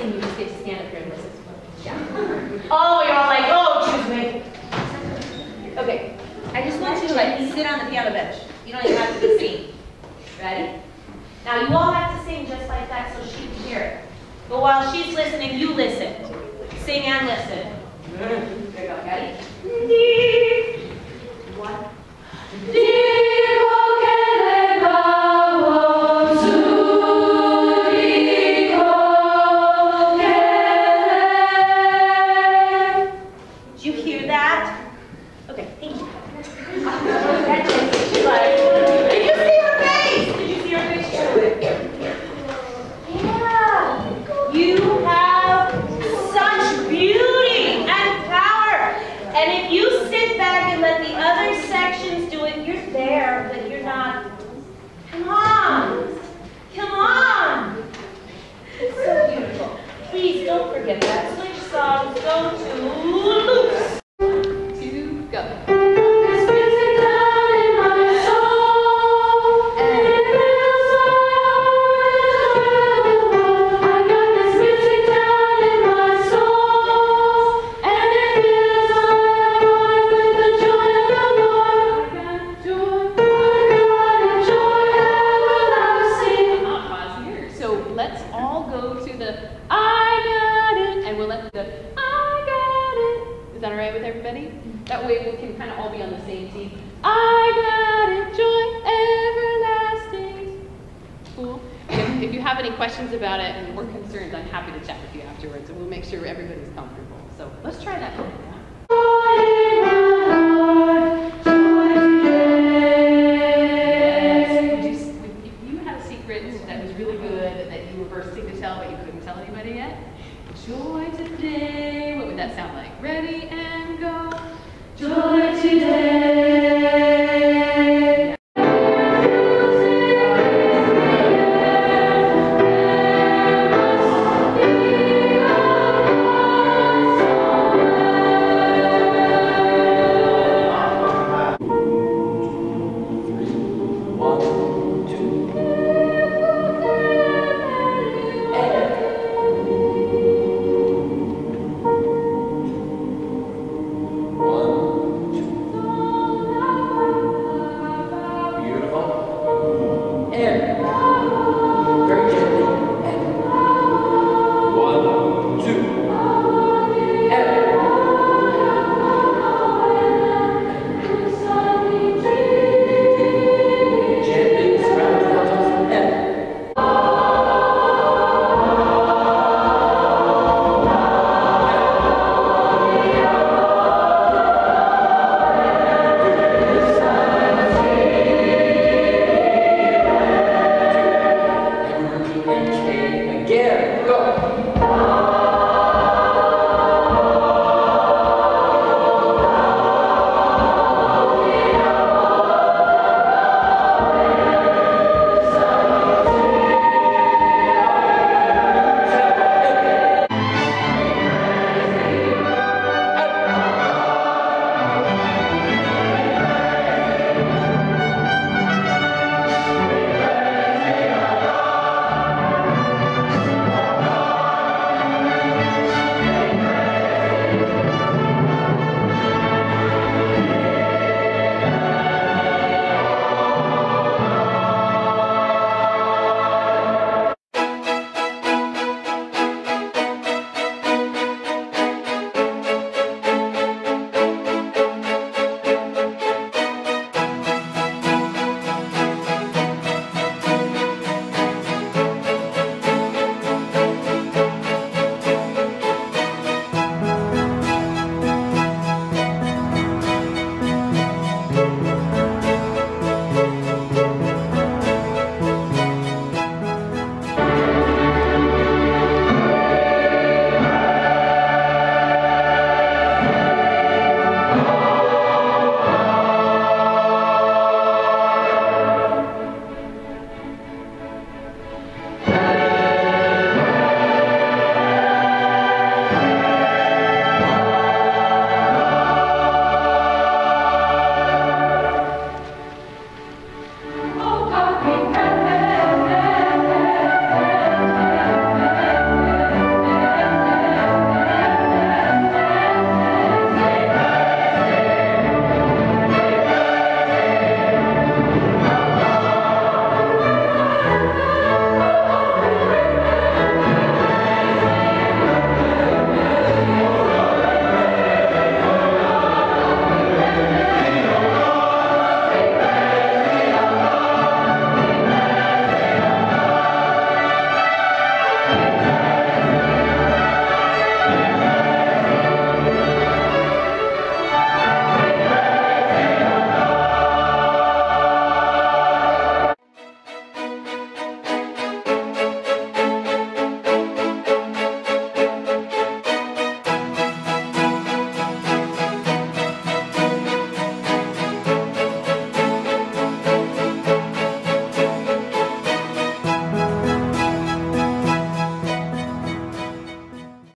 thing, you just get to stand up here and listen. Yeah. Oh, you're all like, oh, choose me. Okay. I just want you to like sit on the piano bench. You don't even have to sing. Ready? Now you all have to sing just like that so she can hear it. But while she's listening, you listen. Sing and listen. There you go. Ready? D. One. D. Again, go.